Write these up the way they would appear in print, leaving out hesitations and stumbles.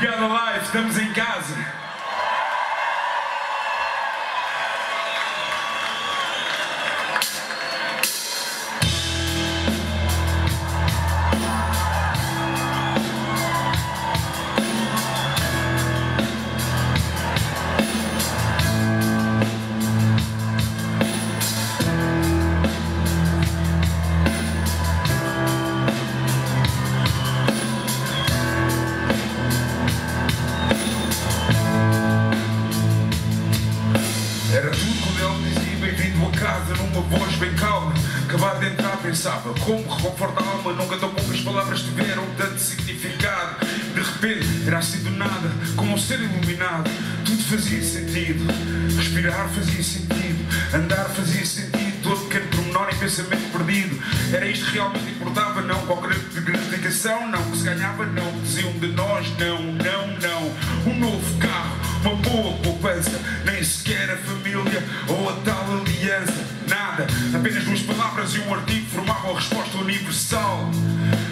Obrigado, live, estamos em casa. Acabado de entrar pensava, como reconforta a alma, nunca tão poucas palavras tiveram tanto significado. De repente, era assim do nada, como um ser iluminado. Tudo fazia sentido, respirar fazia sentido, andar fazia sentido, todo pequeno pormenor e pensamento perdido. Era isto que realmente importava, não qualquer gratificação, não que se ganhava, não que diziam de nós, não, não, não. Um novo carro, uma boa poupança, nem sequer a família ou a tal aliança, nada. Apenas duas palavras e um artigo formavam a resposta universal.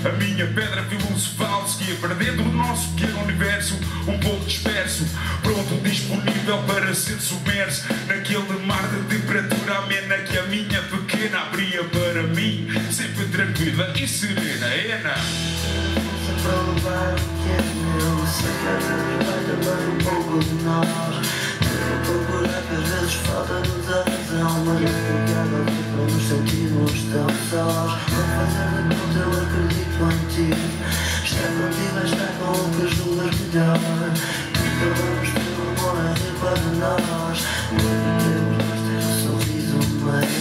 A minha pedra filosofal seguia para dentro do nosso pequeno universo, um pouco disperso, pronto, disponível para ser submerso naquele mar de temperatura amena que a minha pequena abria para mim, sempre tranquila e serena. Ena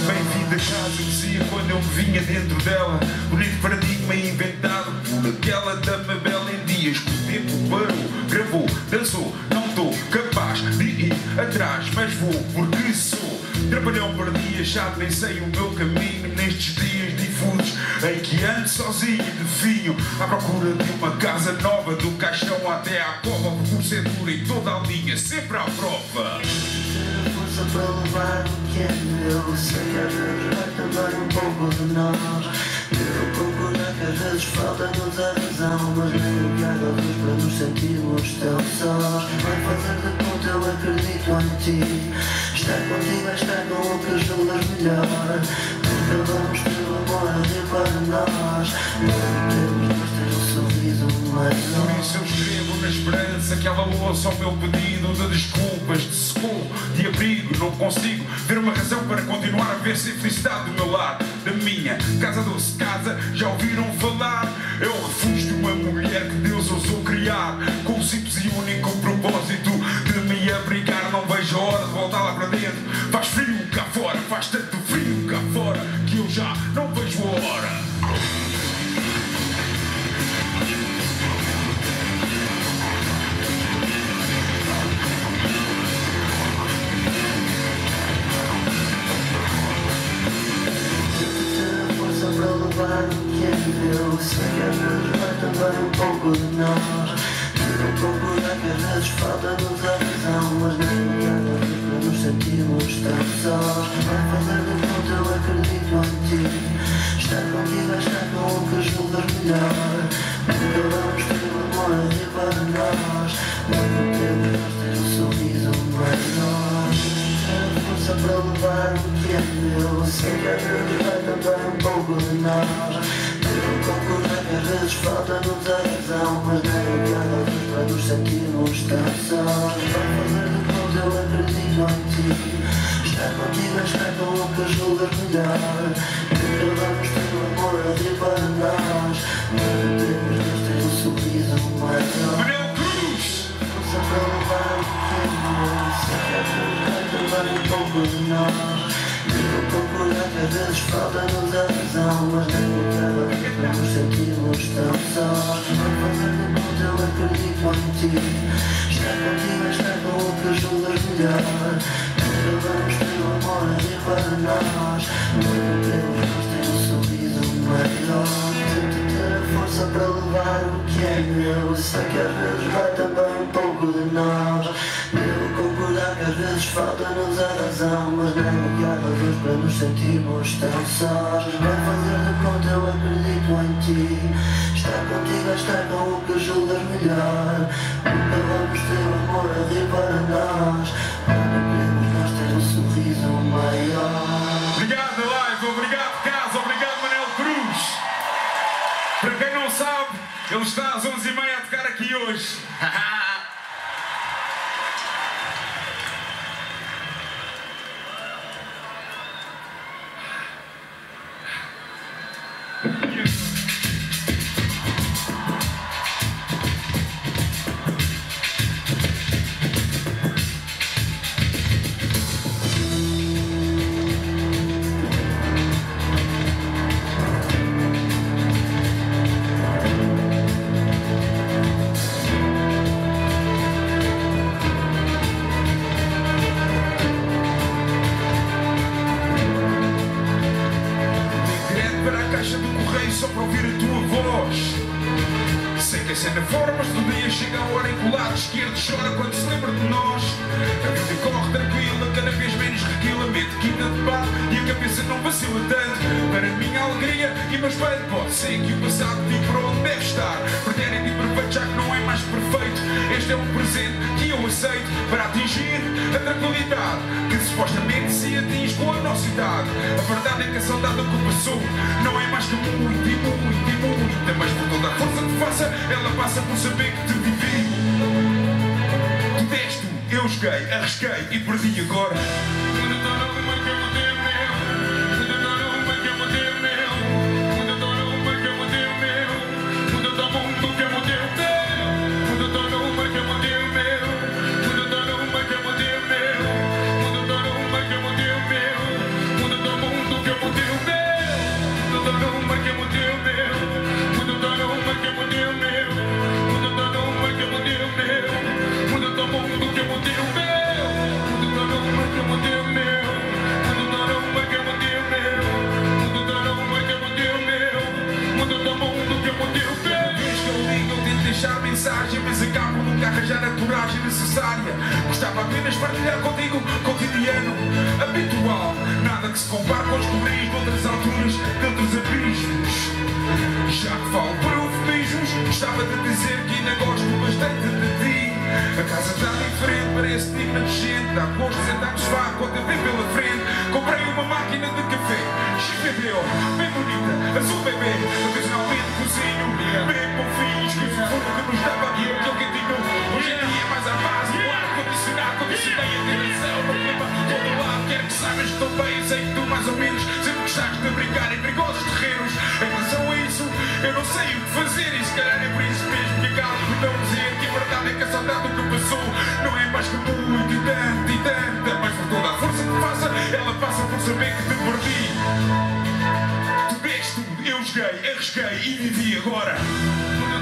bem-vinda já se dizia quando eu me vinha dentro dela, bonito paradigma inventado por aquela dama bela em dias que o tempo parou, gravou, dançou. Não estou capaz de ir atrás, mas vou porque sou trabalhão para dias, já nem sei o meu caminho nestes dias difusos em que ando sozinho de fio à procura de uma casa nova, do caixão até à cova, por centro em toda a linha, sempre à prova. Só para levar o que é meu, sei que às vezes vai também um pouco de nós. Eu concordo que às vezes falta-nos a razão, mas nem o que há da luz para nos sentirmos tão sós. Vai fazer de conta, eu acredito em ti. Estar contigo é estar com outras juntas melhor. Nunca vamos pelo amor a rir para nós. Não temos nós ter um sorriso melhor. Por isso eu escrevo na esperança que ela ouça o meu pedido de desculpas, de socorro, de abrigo. Não consigo ver uma razão para continuar a ver sem felicidade do meu lado, da minha casa doce casa. Já ouviram falar? É o refúgio de uma mulher que Deus ousou criar, com o simples e único propósito de me abrigar. Não vejo a hora de voltar lá para dentro. Faz frio cá fora, faz tanto frio cá fora que eu já não vejo a hora. Sei que às vezes vai também um pouco de nós. Ter um pouco da que às vezes falta-nos a razão, mas nem nada para nos sentirmos tão sós. Vai fazer de conta, eu acredito em ti. Estar contigo é estar com o que julgas melhor. Nunca vamos ter o amor a rir para nós. Nunca temos nós ter um sorriso maior. Ter a força para levar o que é meu. Sei que às vezes vai também um pouco de nós. Eu concordo que às vezes falta-nos a razão, mas nem o que há da luz para nos sentirmos tão sós. Vai fazer de conta, eu acredito em ti. Estar contigo é estar com o que julgas melhor. Nunca vamos ter o amor a rir para nós. Nunca temos nós ter um sorriso maior. Manuel Cruz! Força para levar o que é meu. Sei que às vezes vai também um pouco de nós. Eu concordo que às vezes falta-nos a razão, mas nem o que há da luz para nos sentirmos tão sós. Vai fazer de conta, eu acredito em ti. Estar contigo é estar com o que julgas melhor. Nunca vamos ter o amor a rir para nós. Nunca temos nós ter um sorriso maior. Tento ter a força para levar o que é meu. Sei que às vezes vai também um pouco de nós. Eu concordo que às vezes falta-nos a razão, mas nem o que há da luz para nos sentirmos tão sós. Vai fazer de conta, eu acredito em ti. Estar contigo é estar com o que julgas melhor. Ele está às 11h30 a tocar aqui hoje. Só para ouvir a tua voz. Sei que essa é na forma, mas todo dia chega a hora em que o lado esquerdo chora quando se lembra de nós. A vida corre tranquila, cada vez menos requilamente, quinta de bar e a cabeça não vacila tanto. Para a minha alegria e mais bem pode ser que o passado diga para onde deve estar. Pretendem de perfeito, já que não é mais perfeito. Este é um presente que eu aceito para atingir a tranquilidade que supostamente se atinge com a nossa idade. A verdade é que a saudade que passou não é mais que muito e muito e muita, mas por toda a força que faça, ela passa por saber que te vivi. Tu deste, eu joguei, arrisquei e perdi agora. Mas acabo nunca arranjar a coragem necessária. Gostava apenas partilhar contigo o cotidiano habitual. Nada que se compare com os descobrir de outras alturas, de outros abismos. Já que falo para eufemismos, gostava de dizer que ainda gosto bastante de ti. A casa está diferente, parece digna de gente. Dá gosto de sentar no sofá com a TV pela frente. Comprei uma máquina de café XPTO, bem bonita, azul bebê. Ocasionalmente cozinho, bebo fins, que o fundo que nos dava aqui o que eu digo. Hoje em dia é mais à base do ar-condicionado, condicionei a televisão, o clima de todo lado. Quero que saibas que estou bem, sei que tu mais ou menos sempre gostaste de brincar em perigosos terrenos. Em relação a isso, eu não sei o que fazer e se calhar é por isso mesmo que acabo por não dizer que a verdade é que a saudade do que passou não é mais que muito e tanta, mas por toda a força que faça, ela passa por saber que te perdi. Tu deste, eu joguei, arrisquei e vivi agora.